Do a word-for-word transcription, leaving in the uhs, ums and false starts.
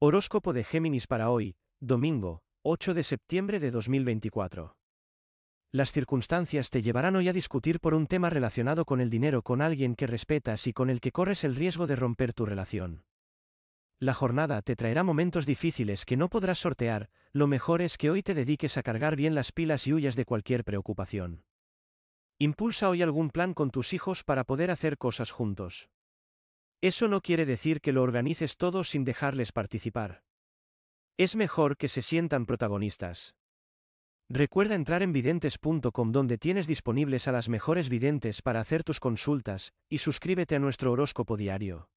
Horóscopo de Géminis para hoy, domingo, ocho de septiembre de dos mil veinticuatro. Las circunstancias te llevarán hoy a discutir por un tema relacionado con el dinero con alguien que respetas y con el que corres el riesgo de romper tu relación. La jornada te traerá momentos difíciles que no podrás sortear, lo mejor es que hoy te dediques a cargar bien las pilas y huyas de cualquier preocupación. Impulsa hoy algún plan con tus hijos para poder hacer cosas juntos. Eso no quiere decir que lo organices todo sin dejarles participar. Es mejor que se sientan protagonistas. Recuerda entrar en videntes punto com donde tienes disponibles a las mejores videntes para hacer tus consultas, y suscríbete a nuestro horóscopo diario.